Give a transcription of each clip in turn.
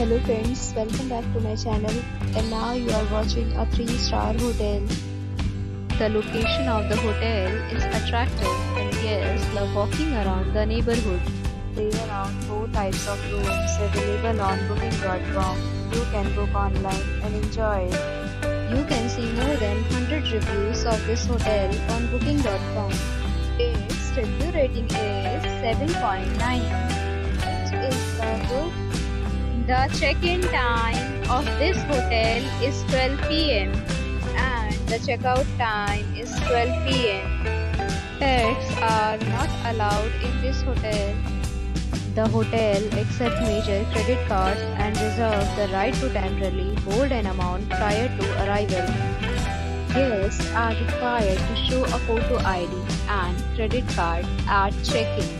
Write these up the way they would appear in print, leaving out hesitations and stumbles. Hello friends, welcome back to my channel, and now you are watching a 3-star hotel. The location of the hotel is attractive and guests love walking around the neighborhood. There are around 4 types of rooms available on booking.com. You can book online and enjoy. You can see more than 100 reviews of this hotel on booking.com. Its review rating is 7.9. The check-in time of this hotel is 12 PM and the check-out time is 12 PM. Pets are not allowed in this hotel. The hotel accepts major credit cards and reserves the right to temporarily hold an amount prior to arrival. Guests are required to show a photo ID and credit card at check-in.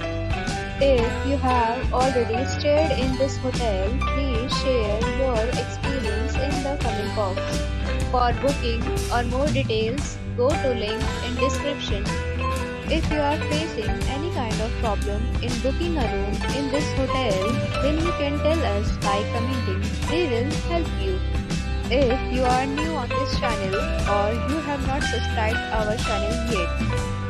If you have already stayed in this hotel, please share your experience in the comment box. For booking or more details, go to link in description. If you are facing any kind of problem in booking a room in this hotel, then you can tell us by commenting. We will help you. If you are new on this channel or you have not subscribed our channel yet,